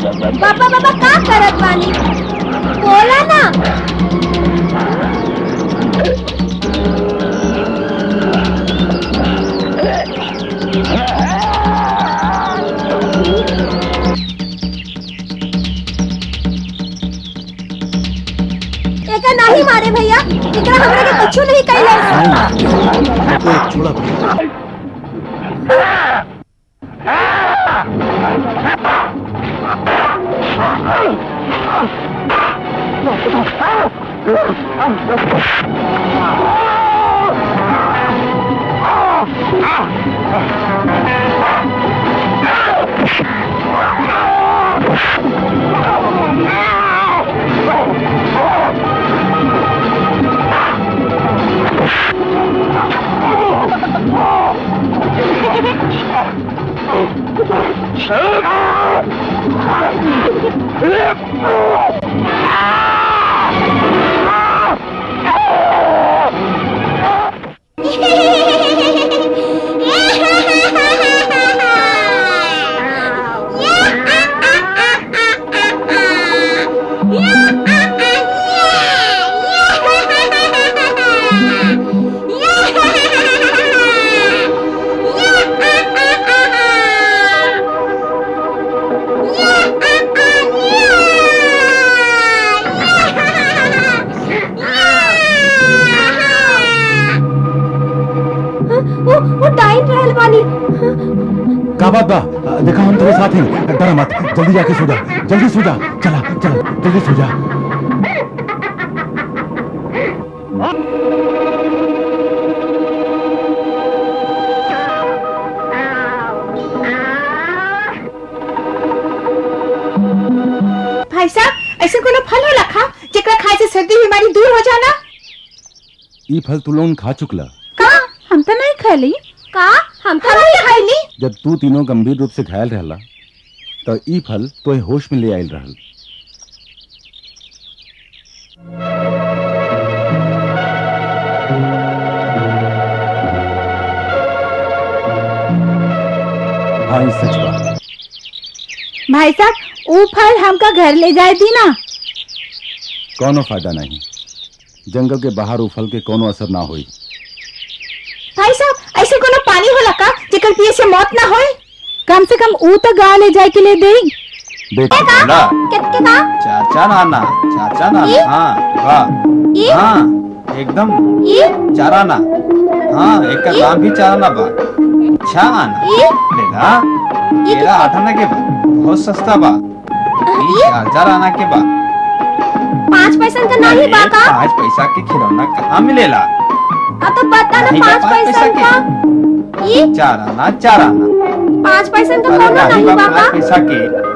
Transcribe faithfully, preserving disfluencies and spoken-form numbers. पापा पापा का करत बानी? बोला ना। एक नहीं मारे भैया, इतना हमरा के कुछ नहीं कहले। देखा हम तेरे साथ हैं, डरा मत, जल्दी जाके सो जा, जल्दी सो जा, चला चल जल्दी सो जा। भाई साहब ऐसे कोनो फल होला खा जेकरा खाए से सर्दी बीमारी दूर हो जाना? ई फल तू लोग खा चुकला का? हम तो नहीं खाली का, हम तो नहीं खाली। जब तू तीनों गंभीर रूप से घायल रहला तो ई फल तो होश में ले आयल रहल। भाई सच बात। भाई साहब वो फल हमका घर ले जाए थी ना? कोनो फायदा नहीं, जंगल के बाहर वो फल के कोनो असर ना हुई। भाई साहब ऐसे कोनो पानी होला का जेकर पिए से मौत ना होए? कम से कम ऊ तो गांव ले जाए के लिए देई। देखो ना कितके ना चाचा नाना चाचा नाना। हां वाह, हां एकदम ये चारा ना। हां एक का नाम भी चारा ना बा। अच्छा ना बेटा तेरा आठाना के बहुत सस्ता बा। ये चारा ना के बा पाँच पैसा का नहीं बा का? पाँच पैसा के खिलौना कहां मिलेला? तो पता ना पाँच पैसा का ये चारा ना चारा ना पाँच पैसा का खिलौना नहीं बाबा।